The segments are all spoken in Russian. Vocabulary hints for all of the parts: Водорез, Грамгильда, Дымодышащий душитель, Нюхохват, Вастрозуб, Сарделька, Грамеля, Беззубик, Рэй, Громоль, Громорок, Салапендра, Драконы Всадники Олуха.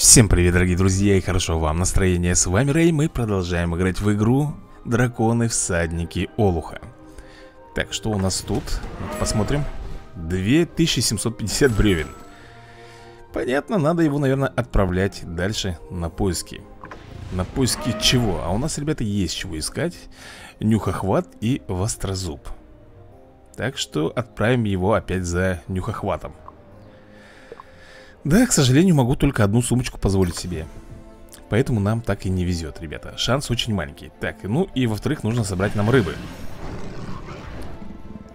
Всем привет, дорогие друзья, и хорошо вам настроения. С вами Рэй, мы продолжаем играть в игру Драконы Всадники Олуха. Так, что у нас тут? Посмотрим. 2750 бревен. Понятно, надо его, наверное, отправлять дальше на поиски. На поиски чего? А у нас, ребята, есть чего искать. Нюхохват и Вастрозуб. Так что отправим его опять за Нюхохватом. Да, к сожалению, могу только одну сумочку позволить себе. Поэтому нам так и не везет, ребята. Шанс очень маленький. Так, ну и во-вторых, нужно собрать нам рыбы.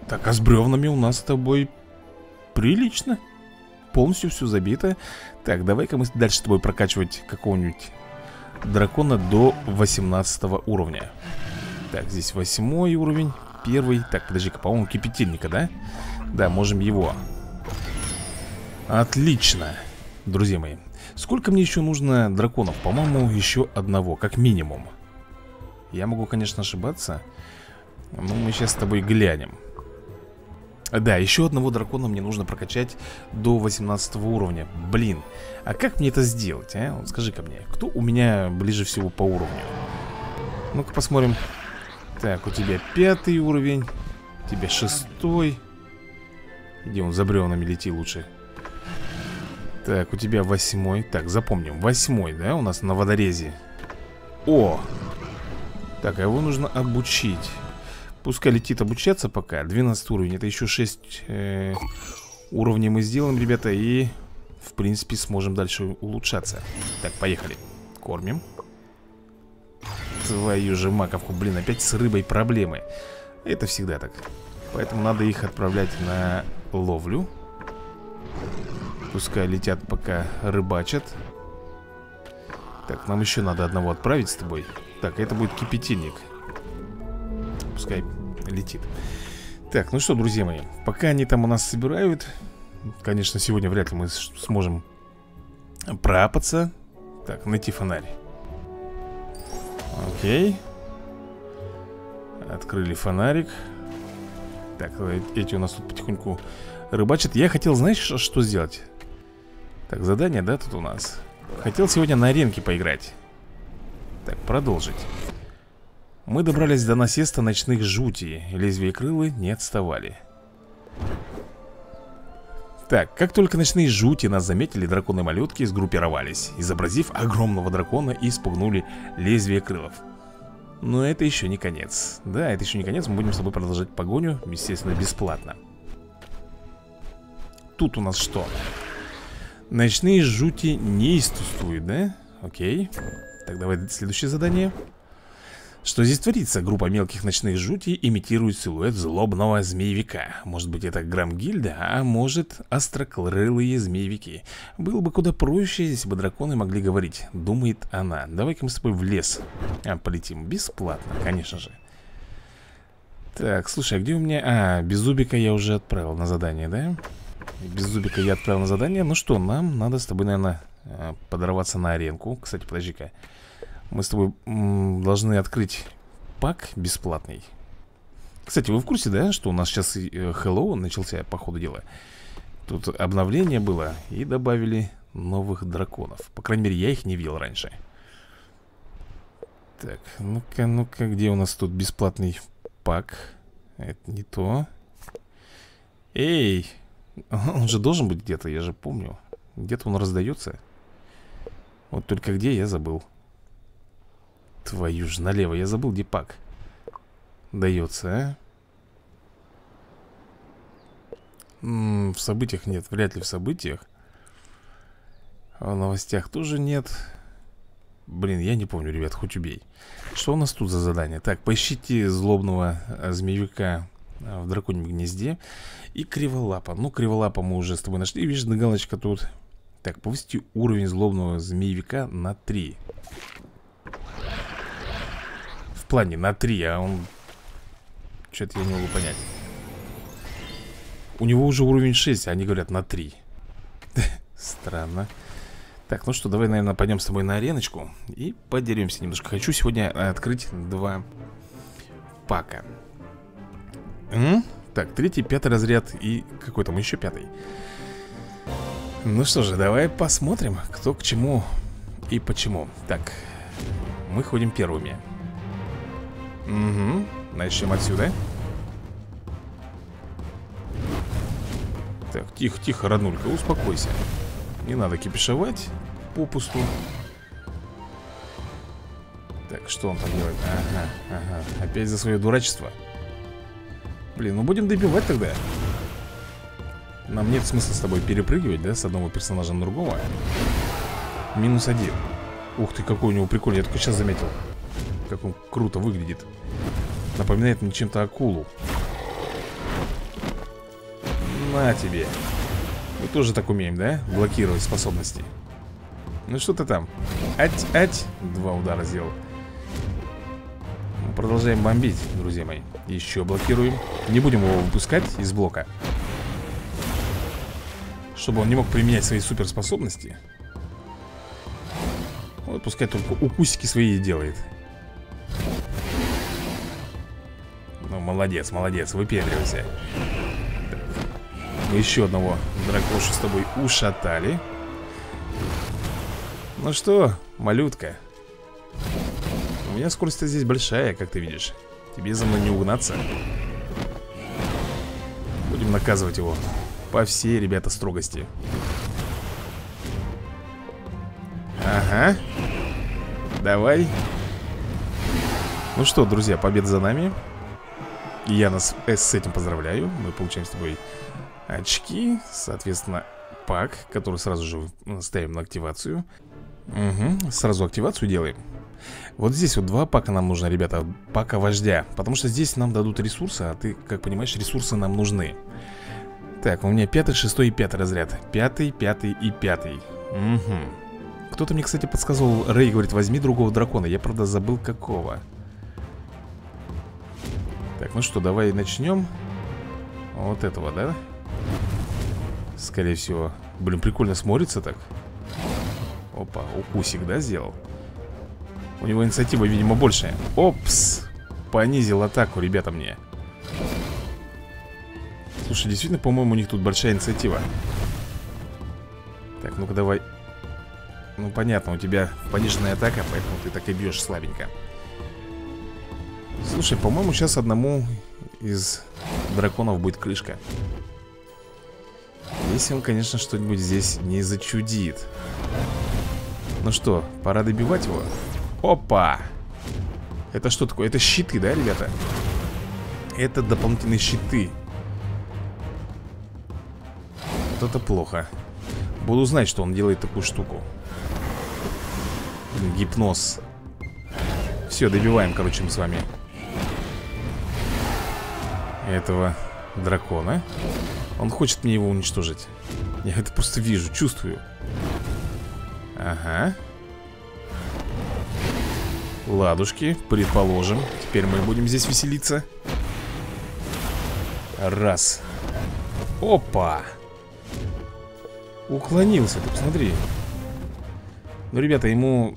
Так, а с бревнами у нас с тобой прилично. Полностью все забито. Так, давай-ка мы дальше с тобой прокачивать какого-нибудь дракона до 18 уровня. Так, здесь 8 уровень, 1. Так, подожди-ка, по-моему, кипятильника, да? Да, можем его. Отлично, друзья мои. Сколько мне еще нужно драконов? По-моему, еще одного, как минимум. Я могу, конечно, ошибаться. Но мы сейчас с тобой глянем. Да, еще одного дракона мне нужно прокачать до 18 уровня. Блин, а как мне это сделать, а? Скажи-ка мне, кто у меня ближе всего по уровню? Ну-ка посмотрим. Так, у тебя 5 уровень. У тебя 6. Где он за бревнами, лети лучше. Так, у тебя 8. Так, запомним, 8, да, у нас на водорезе. О! Так, а его нужно обучить. Пускай летит обучаться пока. 12 уровень, это еще 6 уровней мы сделаем, ребята. И, в принципе, сможем дальше улучшаться. Так, поехали. Кормим. Твою же маковку, блин, опять с рыбой проблемы. Это всегда так. Поэтому надо их отправлять на ловлю. Пускай летят, пока рыбачат. Так, нам еще надо одного отправить с тобой. Так, это будет кипятильник. Пускай летит. Так, ну что, друзья мои, пока они там у нас собирают. Конечно, сегодня вряд ли мы сможем проапаться. Так, найти фонарь. Окей. Открыли фонарик. Так, эти у нас тут потихоньку рыбачат. Я хотел, знаешь, что сделать? Так, задание, да, тут у нас. Хотел сегодня на аренке поиграть. Так, продолжить. Мы добрались до насеста ночных жути. Лезвие крылы не отставали. Так, как только ночные жути нас заметили, драконы-малютки сгруппировались, изобразив огромного дракона, и спугнули лезвие крылов. Но это еще не конец. Да, это еще не конец, мы будем с тобой продолжать погоню. Естественно, бесплатно. Тут у нас что? Ночные жути неистуствуют, да? Окей. Так, давай следующее задание. Что здесь творится? Группа мелких ночных жутей имитирует силуэт злобного змеевика. Может быть, это Грамгильда, а может, острокрылые змеевики. Было бы куда проще, если бы драконы могли говорить, думает она. Давай-ка мы с тобой в лес полетим. Бесплатно, конечно же. Так, слушай, а где у меня... А, Беззубика я уже отправил на задание, да? Беззубика я отправил на задание. Ну что, нам надо с тобой, наверное, подорваться на аренку. Кстати, подожди-ка. Мы с тобой должны открыть пак бесплатный. Кстати, вы в курсе, да, что у нас сейчас Хэллоуин начался, по ходу дела. Тут обновление было, и добавили новых драконов. По крайней мере, я их не видел раньше. Так, ну-ка, ну-ка, где у нас тут бесплатный пак? Это не то. Эй, он же должен быть где-то, я же помню. Где-то он раздается. Вот только где, я забыл. Твою ж налево, я забыл, где пак дается, а? В событиях нет, вряд ли в событиях. А в новостях тоже нет. Блин, я не помню, ребят, хоть убей. Что у нас тут за задание? Так, поищите злобного змеевика в драконьем гнезде. И криволапа. Ну, криволапа мы уже с тобой нашли. Видишь, галочка тут. Так, повысите уровень злобного змеевика на 3. В плане на 3, а он... Что-то я не могу понять. У него уже уровень 6, а они говорят на 3. Странно. Так, ну что, давай, наверное, пойдем с тобой на ареночку и подеремся немножко. Хочу сегодня открыть 2 пака. Так, 3-й, 5-й разряд и какой там еще 5-й. Ну что же, давай посмотрим, кто к чему и почему. Так, мы ходим первыми. Угу, начнем отсюда. Так, тихо-тихо, роднулька, успокойся. Не надо кипишевать попусту. Так, что он там делает? Ага, опять за свое дурачество. Блин, ну будем добивать тогда. Нам нет смысла с тобой перепрыгивать, да, с одного персонажа на другого. -1. Ух ты, какой у него прикольный, я только сейчас заметил, как он круто выглядит. Напоминает мне чем-то акулу. На тебе. Мы тоже так умеем, да? Блокировать способности. Ну что ты там? Ать-ать. 2 удара сделал. Мы продолжаем бомбить, друзья мои. Еще блокируем. Не будем его выпускать из блока, чтобы он не мог применять свои суперспособности. Вот пускай только укусики свои делает. Ну, молодец, молодец, выпендривайся. Мы еще одного дракошу с тобой ушатали. Ну что, малютка, у меня скорость-то здесь большая, как ты видишь. Тебе за мной не угнаться. Будем наказывать его по всей, ребята, строгости. Ага. Давай. Ну что, друзья, победа за нами. Я нас с этим поздравляю. Мы получаем с тобой очки. Соответственно, пак, который сразу же ставим на активацию. Угу, сразу активацию делаем. Вот здесь вот 2 пака нам нужно, ребята. Пака вождя. Потому что здесь нам дадут ресурсы, а ты, как понимаешь, ресурсы нам нужны. Так, у меня 5, 6 и 5 разряд. 5, 5 и 5. Угу. Кто-то мне, кстати, подсказывал. Рэй говорит, возьми другого дракона. Я, правда, забыл какого. Так, ну что, давай начнем. Вот этого, да? Скорее всего. Блин, прикольно смотрится так. Опа, укусик, да, сделал? У него инициатива, видимо, больше. Опс! Понизил атаку, ребята, мне. Слушай, действительно, по-моему, у них тут большая инициатива. Так, ну-ка давай. Ну, понятно, у тебя пониженная атака, поэтому ты так и бьешь слабенько. Слушай, по-моему, сейчас одному из драконов будет крышка. Если он, конечно, что-нибудь здесь не зачудит. Ну что, пора добивать его. Опа! Это что такое? Это щиты, да, ребята? Это дополнительные щиты. Вот это плохо. Буду знать, что он делает такую штуку. Гипноз. Все, добиваем, короче, мы с вами этого дракона. Он хочет мне его уничтожить. Я это просто вижу, чувствую. Ага. Ладушки, предположим. Теперь мы будем здесь веселиться. Раз. Опа! Уклонился, ты посмотри. Ну, ребята, ему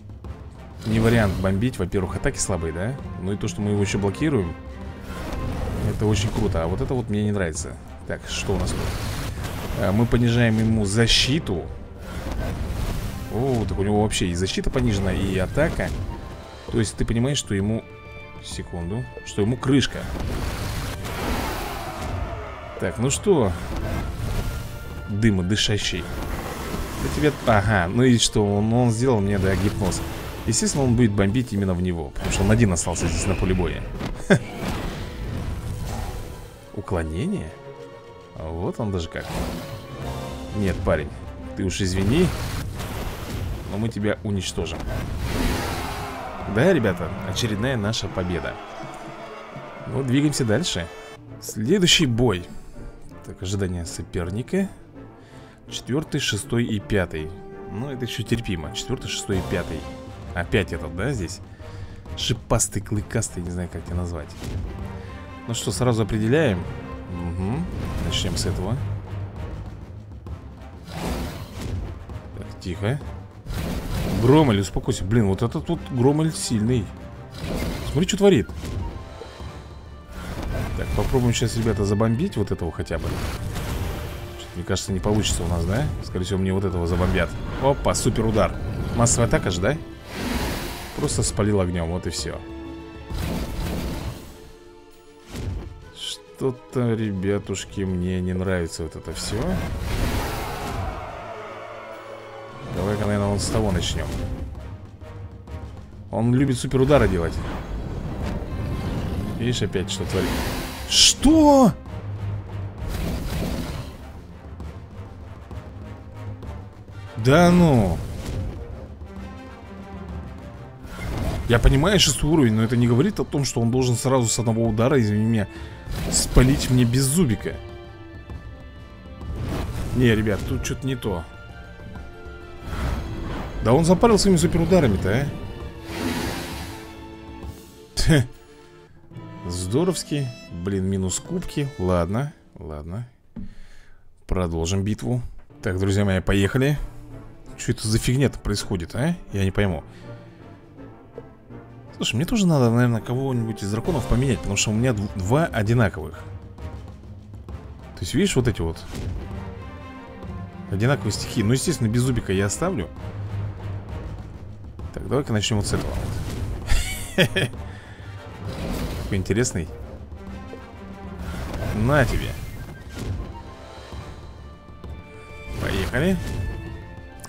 не вариант бомбить. Во-первых, атаки слабые, да? Ну и то, что мы его еще блокируем, это очень круто. А вот это вот мне не нравится. Так, что у нас тут? Мы понижаем ему защиту. О, так у него вообще и защита понижена, и атака. То есть ты понимаешь, что ему... Секунду. Что ему крышка. Так, ну что... Дымодышащий. Тебя... Ага, ну и что, он сделал мне, да, гипноз. Естественно, он будет бомбить именно в него, потому что он один остался здесь на поле боя. Уклонение? Вот он даже как. Нет, парень, ты уж извини, но мы тебя уничтожим. Да, ребята, очередная наша победа. Ну, двигаемся дальше. Следующий бой. Так, ожидание соперника. 4, 6 и 5. Ну, это еще терпимо. 4, 6 и 5. Опять этот, да, здесь? Шипастый, клыкастый, не знаю, как тебя назвать. Ну что, сразу определяем. Угу. Начнем с этого. Так, тихо. Громоль, успокойся. Блин, вот этот вот Громоль сильный. Смотри, что творит. Так, попробуем сейчас, ребята, забомбить вот этого хотя бы. Мне кажется, не получится у нас, да? Скорее всего, мне вот этого забомбят. Опа, супер удар. Массовая атака же, да? Просто спалил огнем, вот и все. Что-то, ребятушки, мне не нравится вот это все. Давай-ка, наверное, вот с того начнем. Он любит супер удары делать. Видишь, опять что творит. Что? Да ну. Я понимаю, 6-й уровень, но это не говорит о том, что он должен сразу с одного удара, извини меня, спалить мне Беззубика. Не, ребят, тут что-то не то. Да он запарил своими суперударами-то, а? Здоровски. Блин, минус кубки. Ладно, ладно. Продолжим битву. Так, друзья мои, поехали. Что это за фигня-то происходит, а? Я не пойму. Слушай, мне тоже надо, наверное, кого-нибудь из драконов поменять, потому что у меня два одинаковых. То есть, видишь, вот эти вот одинаковые стихи. Ну, естественно, Беззубика я оставлю. Так, давай-ка начнем вот с этого. Такой интересный. На тебе. Поехали.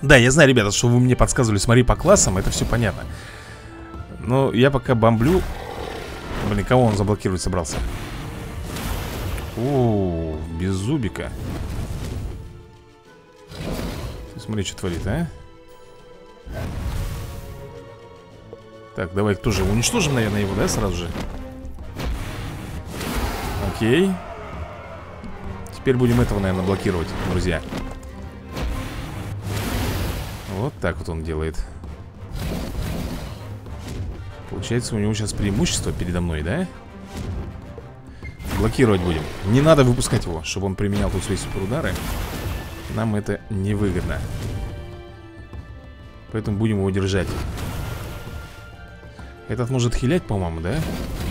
Да, я знаю, ребята, что вы мне подсказывали. Смотри по классам, это все понятно. Но я пока бомблю. Блин, кого он заблокировать собрался? О, Беззубика. Ты смотри, что творит, а? Так, давай тоже уничтожим, наверное, его, да, сразу же. Окей. Теперь будем этого, наверное, блокировать, друзья. Вот так вот он делает. Получается, у него сейчас преимущество передо мной, да? Блокировать будем. Не надо выпускать его, чтобы он применял тут свои суперудары. Нам это невыгодно. Поэтому будем его держать. Этот может хилять, по-моему, да?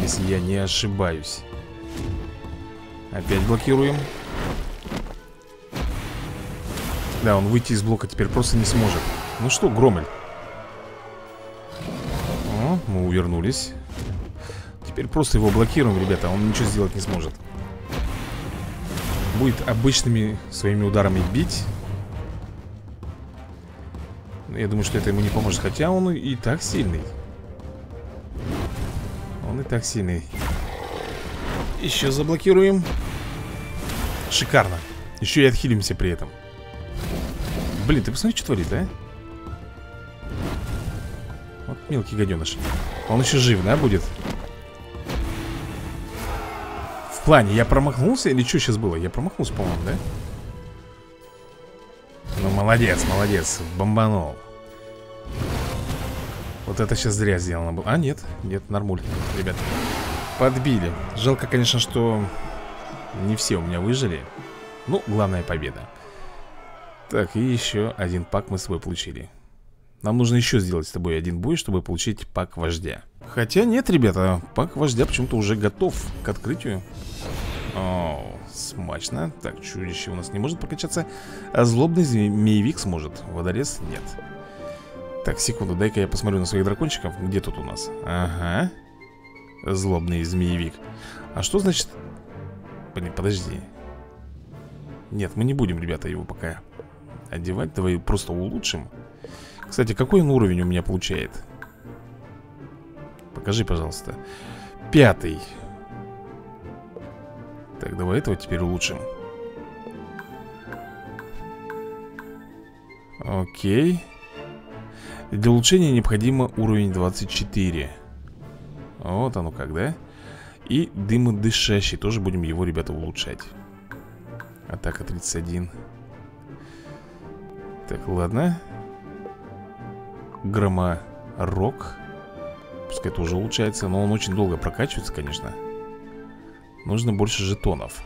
Если я не ошибаюсь. Опять блокируем. Да, он выйти из блока теперь просто не сможет. Ну что, Громоль? Мы увернулись. Теперь просто его блокируем, ребята. Он ничего сделать не сможет. Будет обычными своими ударами бить. Я думаю, что это ему не поможет. Хотя он и так сильный. Он и так сильный. Еще заблокируем. Шикарно. Еще и отхилимся при этом. Блин, ты посмотри, что творит, а? Вот мелкий гаденыш. Он еще жив, да, будет? В плане, я промахнулся или что сейчас было? Я промахнулся, по-моему, да? Ну, молодец, молодец. Бомбанул. Вот это сейчас зря сделано было. А, нет, нет, нормуль, ребят. Подбили. Жалко, конечно, что не все у меня выжили. Ну, главная победа. Так, и еще один пак мы с тобой получили. Нам нужно еще сделать с тобой один бой, чтобы получить пак вождя. Хотя нет, ребята, пак вождя почему-то уже готов к открытию. О, смачно. Так, чудище у нас не может прокачаться. А злобный змеевик сможет. Водорез нет. Так, секунду, дай-ка я посмотрю на своих дракончиков. Где тут у нас? Ага. Злобный змеевик. А что значит... Блин, подожди. Нет, мы не будем, ребята, его пока одевать. Давай просто улучшим. Кстати, какой он уровень у меня получает? Покажи, пожалуйста. 5. Так, давай этого теперь улучшим. Окей. Для улучшения необходимо уровень 24. Вот оно как, да? И дымодышащий. Тоже будем его, ребята, улучшать. Атака 31. Так, ладно. Громорок. Пускай это уже улучшается. Но он очень долго прокачивается, конечно. Нужно больше жетонов.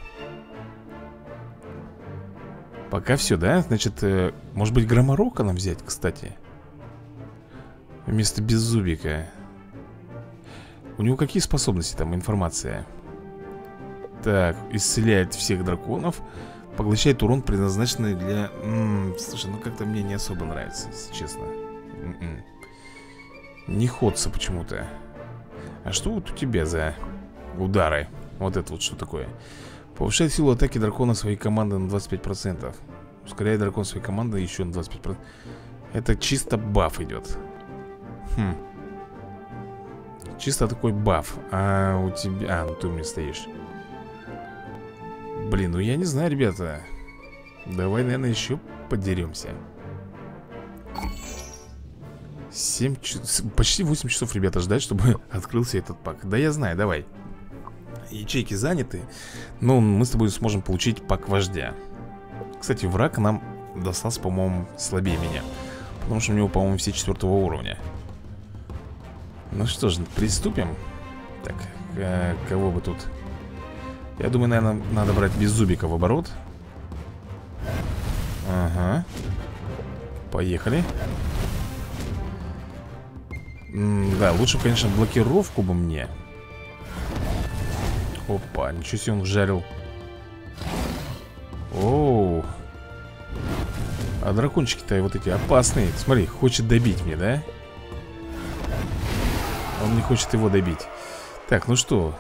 Пока все, да? Значит, может быть, Громорока нам взять, кстати. Вместо Беззубика. У него какие способности там? Информация. Так, исцеляет всех драконов. Поглощает урон, предназначенный для... слушай, ну как-то мне не особо нравится, если честно. Не ходится почему-то. А что вот у тебя за удары? Вот это вот что такое? Повышает силу атаки дракона своей команды на 25%. Ускоряет дракон своей команды еще на 25%. Это чисто баф идет. Хм. Чисто такой баф. А у тебя... А, ну ты у меня стоишь. Блин, ну я не знаю, ребята. Давай, наверное, еще подеремся. 7 часов... Почти 8 часов, ребята, ждать, чтобы открылся этот пак. Да я знаю, давай. Ячейки заняты. Но мы с тобой сможем получить пак вождя. Кстати, враг нам достался, по-моему, слабее меня. Потому что у него, по-моему, все 4-го уровня. Ну что же, приступим. Так, кого бы тут? Я думаю, наверное, надо брать Беззубика в оборот. Ага. Поехали. Да, лучше, конечно, блокировку бы мне. Опа, ничего себе он вжарил. Оу. А дракончики-то вот эти опасные. Смотри, хочет добить мне, да? Он не хочет его добить. Так, ну что?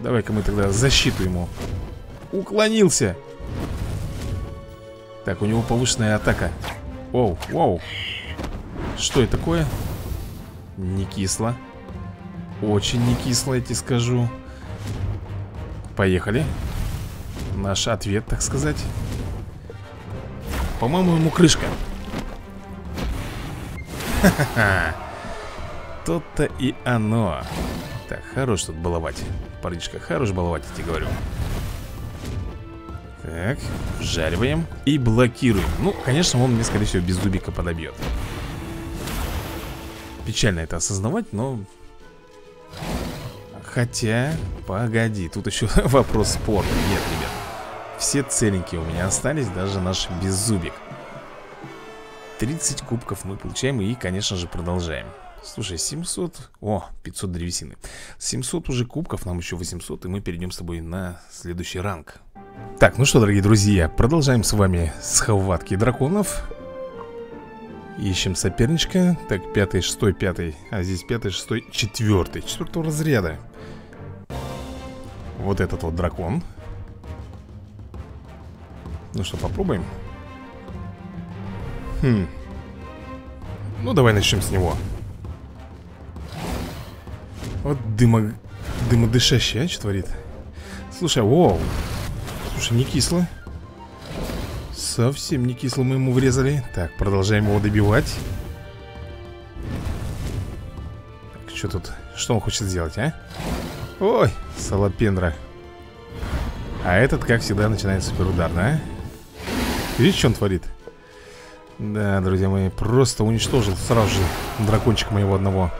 Давай-ка мы тогда защиту ему. Уклонился. Так, у него повышенная атака. Оу, оу. Что это такое? Не кисло. Очень не кисло, я тебе скажу. Поехали. Наш ответ, так сказать. По-моему, ему крышка. Ха-ха-ха. То-то и оно. Так, хорош тут баловать. Парнишка, хорош баловать, я тебе говорю. Так, вжариваем и блокируем. Ну, конечно, он мне, скорее всего, Беззубика подобьет. Печально это осознавать, но... Хотя, погоди, тут еще вопрос спорный. Нет, ребят, все целенькие у меня остались, даже наш Беззубик. 30 кубков мы получаем и, конечно же, продолжаем. Слушай, 700, о, 500 древесины. 700 уже кубков, нам еще 800, и мы перейдем с тобой на следующий ранг. Так, ну что, дорогие друзья, продолжаем с вами схватки драконов. Ищем соперничка. Так, 5-й, 6-й, 5-й. А здесь 5-й, 6-й, 4-й. 4-го разряда. Вот этот вот дракон. Ну что, попробуем? Хм. Ну, давай начнем с него. Вот дымодышащий, а, что творит? Слушай, воу. Слушай, не кисло. Совсем не кисло мы ему врезали. Так, продолжаем его добивать. Так, что тут? Что он хочет сделать, а? Ой, Салапендра. А этот, как всегда, начинает суперудар, да? Видишь, что он творит? Да, друзья мои, просто уничтожил сразу же дракончика моего одного.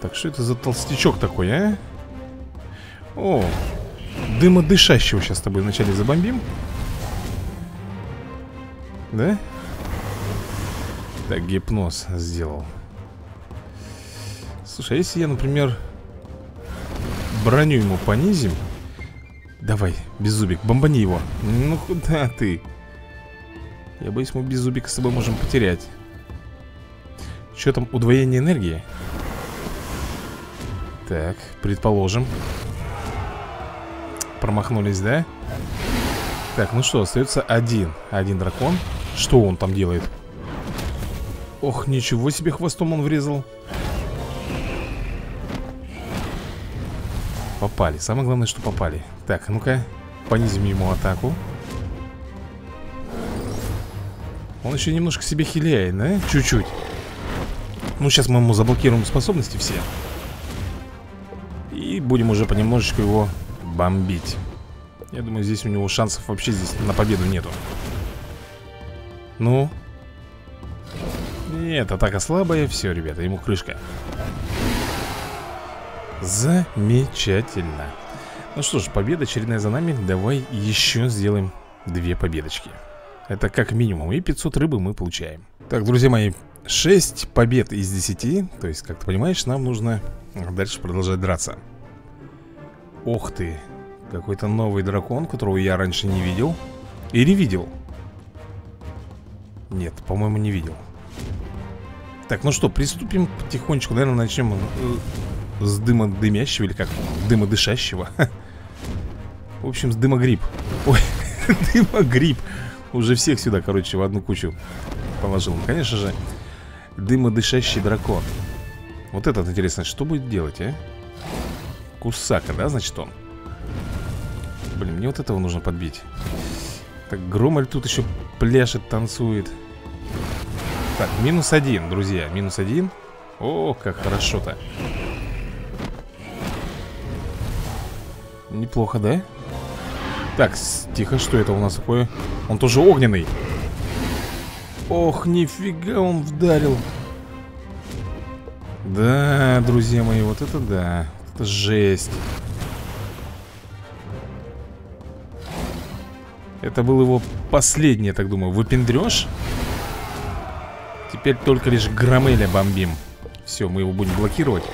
Так, что это за толстячок такой, а? О, дымодышащего сейчас с тобой вначале забомбим. Да? Так, гипноз сделал. Слушай, а если я, например, броню ему понизим. Давай, Беззубик, бомбани его. Ну куда ты? Я боюсь, мы Беззубика с собой можем потерять. Что там, удвоение энергии? Так, предположим. Промахнулись, да? Так, ну что, остается один дракон. Что он там делает? Ох, ничего себе, хвостом он врезал. Попали, самое главное, что попали. Так, ну-ка, понизим ему атаку. Он еще немножко себе хиляет, да? Чуть-чуть. Ну, сейчас мы ему заблокируем способности все. И будем уже понемножечку его бомбить. Я думаю, здесь у него шансов вообще здесь на победу нету. Ну? Нет, атака слабая. Все, ребята, ему крышка. Замечательно. Ну что ж, победа очередная за нами. Давай еще сделаем 2 победочки. Это как минимум. И 500 рыбы мы получаем. Так, друзья мои, 6 побед из 10. То есть, как ты понимаешь, нам нужно дальше продолжать драться. Ох ты. Какой-то новый дракон, которого я раньше не видел. Или видел? Нет, по-моему, не видел. Так, ну что, приступим потихонечку. Наверное, начнем с дымодымящего. Или как? Дымодышащего. В общем, с дымогриб. Ой, дымогриб. Уже всех сюда, короче, в одну кучу положил. Ну, конечно же, дымодышащий дракон. Вот этот, интересно, что будет делать, а? Кусака, да, значит он? Блин, мне вот этого нужно подбить. Так, Громоль тут еще пляшет, танцует. Так, -1, друзья, -1. О, как хорошо-то. Неплохо, да? Так, тихо, что это у нас такое? Он тоже огненный. Ох, нифига он вдарил. Да, друзья мои, вот это да. Это жесть. Это был его последний, я так думаю, выпендрёж. Теперь только лишь Грамеля бомбим. Все, мы его будем блокировать,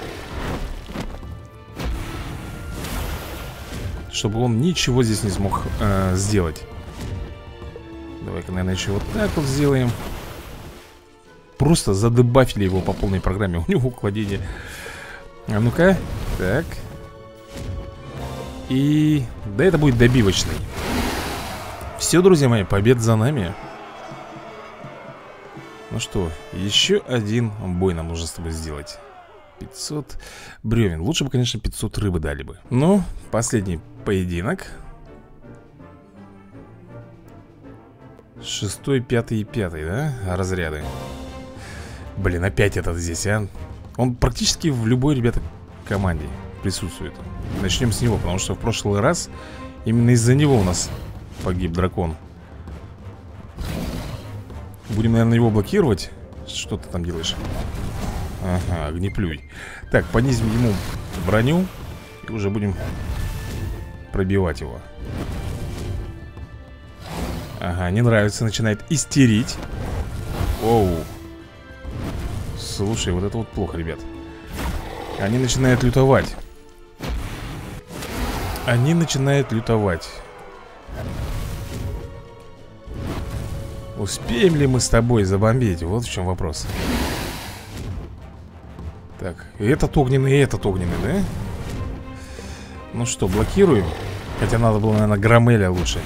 чтобы он ничего здесь не смог сделать. Давай-ка, наверное, еще вот так вот сделаем. Просто задебафили его по полной программе. У него уклонение. А ну-ка. Так. И... да, это будет добивочный. Все, друзья мои, побед за нами. Ну что, еще один бой нам нужно с тобой сделать. 500 бревен. Лучше бы, конечно, 500 рыбы дали бы. Ну, последний поединок. 6, 5 и 5, да? Разряды. Блин, опять этот здесь, а? Он практически в любой, ребята, команде присутствует. Начнем с него, потому что в прошлый раз именно из-за него у нас погиб дракон. Будем, наверное, его блокировать. Что ты там делаешь? Ага, огнеплюй. Так, понизим ему броню и уже будем пробивать его. Ага, не нравится, начинает истерить. Оу. Слушай, вот это вот плохо, ребят. Они начинают лютовать. Они начинают лютовать. Успеем ли мы с тобой забомбить? Вот в чем вопрос. Так, и этот огненный, да? Ну что, блокируем? Хотя надо было, наверное, Грамеля лучше.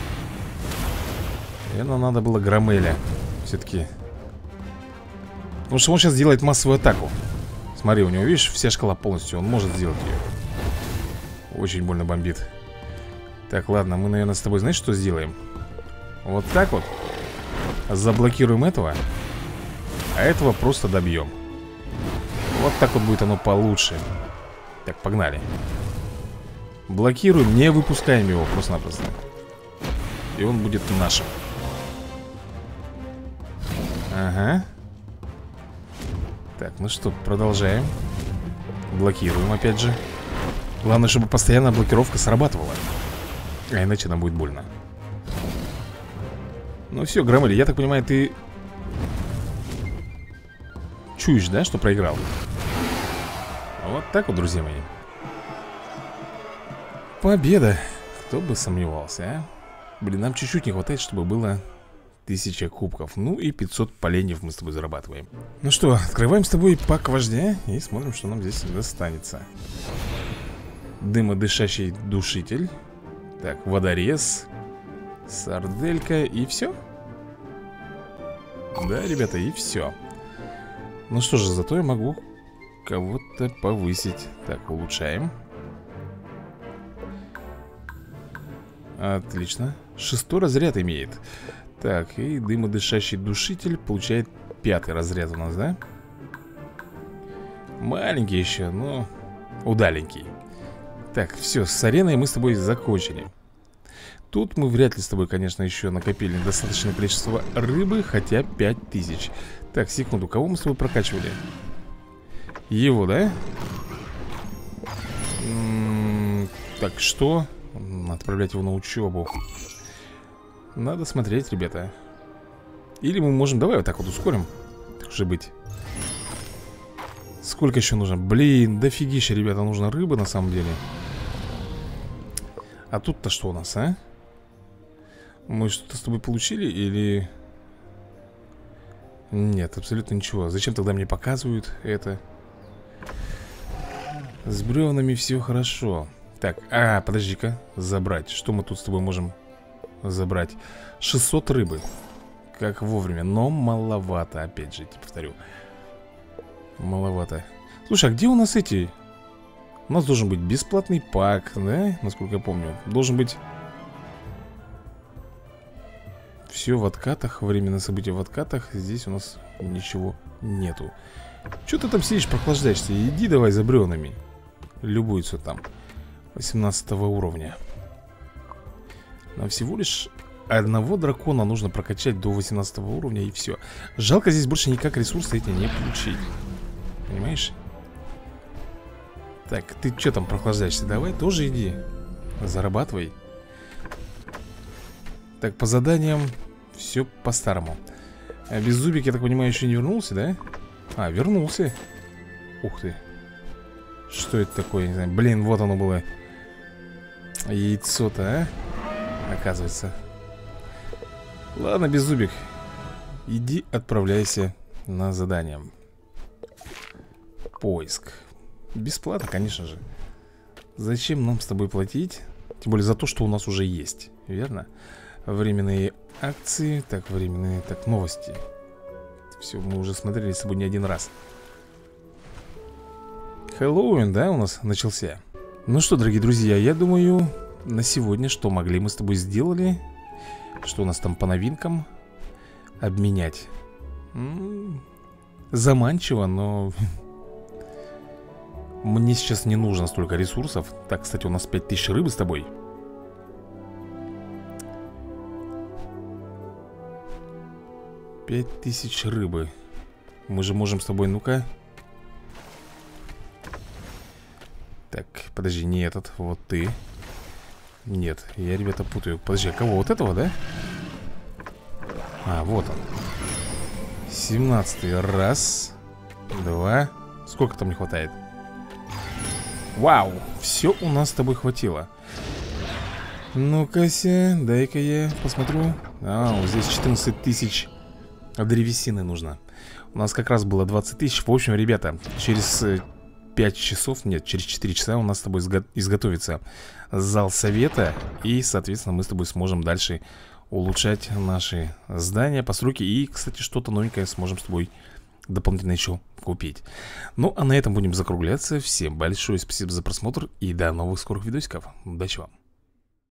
Наверное, надо было Грамеля все-таки. Потому что он сейчас делает массовую атаку. Смотри, у него, видишь, вся шкала полностью. Он может сделать ее. Очень больно бомбит. Так, ладно, мы, наверное, с тобой, знаешь, что сделаем? Вот так вот. Заблокируем этого. А этого просто добьем. Вот так вот будет оно получше. Так, погнали. Блокируем, не выпускаем его просто-напросто. И он будет нашим. Ага. Так, ну что, продолжаем. Блокируем опять же. Главное, чтобы постоянная блокировка срабатывала. А иначе нам будет больно. Ну все, Громоль, я так понимаю, ты чуешь, да, что проиграл? Вот так вот, друзья мои. Победа. Кто бы сомневался, а? Блин, нам чуть-чуть не хватает, чтобы было 1000 кубков. Ну и 500 поленьев мы с тобой зарабатываем. Ну что, открываем с тобой пак вождя и смотрим, что нам здесь достанется. Дымодышащий душитель. Так, водорез. Сарделька и все? Да, ребята, и все. Ну что же, зато я могу кого-то повысить. Так, улучшаем. Отлично. 6 разряд имеет. Так, и дымодышащий душитель получает 5 разряд у нас, да? Маленький еще, но удаленький. Так, все, с ареной мы с тобой закончили. Тут мы вряд ли с тобой, конечно, еще накопили достаточное количество рыбы, хотя 5000. Так, секунду, кого мы с тобой прокачивали? Его, да? Так, что? Отправлять его на учебу. Надо смотреть, ребята. Или мы можем... давай вот так вот ускорим. Так же быть. Сколько еще нужно? Блин, дофигища, ребята, нужно рыбы на самом деле. А тут-то что у нас, а? Мы что-то с тобой получили или... Нет, абсолютно ничего. Зачем тогда мне показывают это? С бревнами все хорошо. Так, подожди-ка. Забрать. Что мы тут с тобой можем забрать? 600 рыбы. Как вовремя, но маловато. Опять же, я тебе повторю. Маловато. Слушай, а где у нас эти? У нас должен быть бесплатный пак, да? Насколько я помню. Должен быть... Все в откатах, временные события в откатах. Здесь у нас ничего нету. Че ты там сидишь, прохлаждаешься? Иди давай за бревнами. Любуется там. 18 уровня. Нам всего лишь одного дракона нужно прокачать до 18 уровня, и все. Жалко, здесь больше никак ресурсы эти не получить. Понимаешь? Так, ты че там прохлаждаешься? Давай тоже иди. Зарабатывай. Так, по заданиям все по-старому. Беззубик, я так понимаю, еще не вернулся, да? А, вернулся. Ух ты. Что это такое, не знаю. Блин, вот оно было. Яйцо-то, а? Оказывается. Ладно, Беззубик, иди отправляйся на задание. Поиск. Бесплатно, конечно же. Зачем нам с тобой платить? Тем более за то, что у нас уже есть. Верно? Временные акции. Так, временные, так, новости. Все, мы уже смотрели с собой не один раз. Хэллоуин, да, у нас начался. Ну что, дорогие друзья, я думаю, на сегодня что могли мы с тобой сделали. Что у нас там по новинкам обменять? Заманчиво, но мне сейчас не нужно столько ресурсов. Так, кстати, у нас 5000 рыбы с тобой. Пять тысяч рыбы. Мы же можем с тобой, ну-ка. Так, подожди, не этот, вот ты. Нет, я, ребята, путаю. Подожди, а кого? Вот этого, да? А, вот он. 17-й. Раз, два. Сколько там не хватает? Вау, все у нас с тобой хватило. Ну-ка, дай-ка я посмотрю. А, вот здесь 14 тысяч древесины нужно. У нас как раз было 20 тысяч. В общем, ребята, через 5 часов, нет, через 4 часа у нас с тобой изготовится зал совета. И, соответственно, мы с тобой сможем дальше улучшать наши здания, постройки. И, кстати, что-то новенькое сможем с тобой дополнительно еще купить. Ну, а на этом будем закругляться. Всем большое спасибо за просмотр и до новых скорых видосиков. Удачи вам.